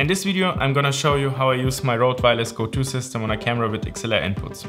In this video, I'm gonna show you how I use my Rode Wireless GO II system on a camera with XLR inputs.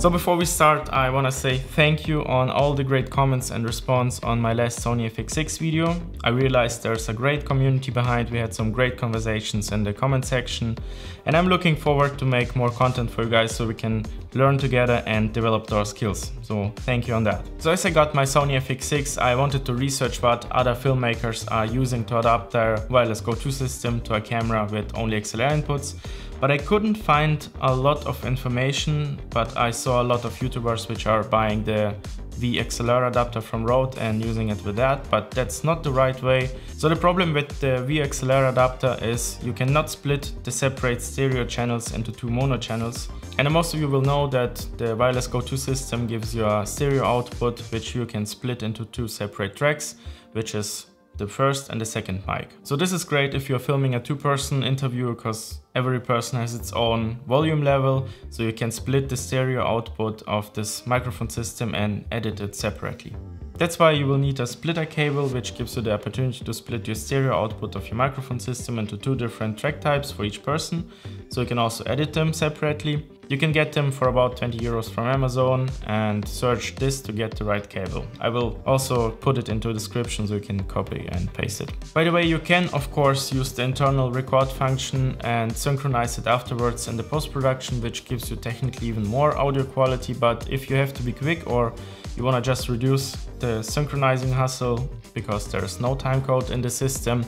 So before we start, I wanna say thank you on all the great comments and response on my last Sony FX6 video. I realized there's a great community behind. We had some great conversations in the comment section, and I'm looking forward to make more content for you guys so we can learn together and develop our skills. So thank you on that. So as I got my Sony FX6, I wanted to research what other filmmakers are using to adapt their Wireless GO II system to a camera with only XLR inputs. But I couldn't find a lot of information, but I saw a lot of YouTubers which are buying the VXLR adapter from Rode and using it with that, but that's not the right way. So the problem with the VXLR adapter is you cannot split the separate stereo channels into two mono channels. And most of you will know that the Wireless GO II system gives you a stereo output which you can split into two separate tracks, which is the first and the second mic. So this is great if you're filming a two-person interview, because every person has its own volume level, so you can split the stereo output of this microphone system and edit it separately. That's why you will need a splitter cable, which gives you the opportunity to split your stereo output of your microphone system into two different track types for each person, so you can also edit them separately. You can get them for about 20 euros from Amazon, and search this to get the right cable. I will also put it into the description so you can copy and paste it. By the way, you can of course use the internal record function and synchronize it afterwards in the post-production, which gives you technically even more audio quality. But if you have to be quick or you want to just reduce the synchronizing hassle because there is no timecode in the system,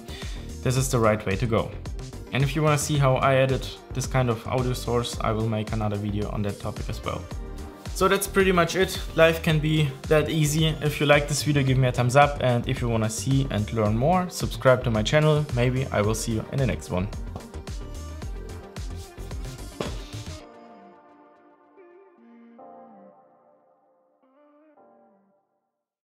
this is the right way to go. And if you want to see how I edit this kind of audio source, I will make another video on that topic as well. So that's pretty much it. Life can be that easy. If you like this video, give me a thumbs up. And if you want to see and learn more, subscribe to my channel. Maybe I will see you in the next one.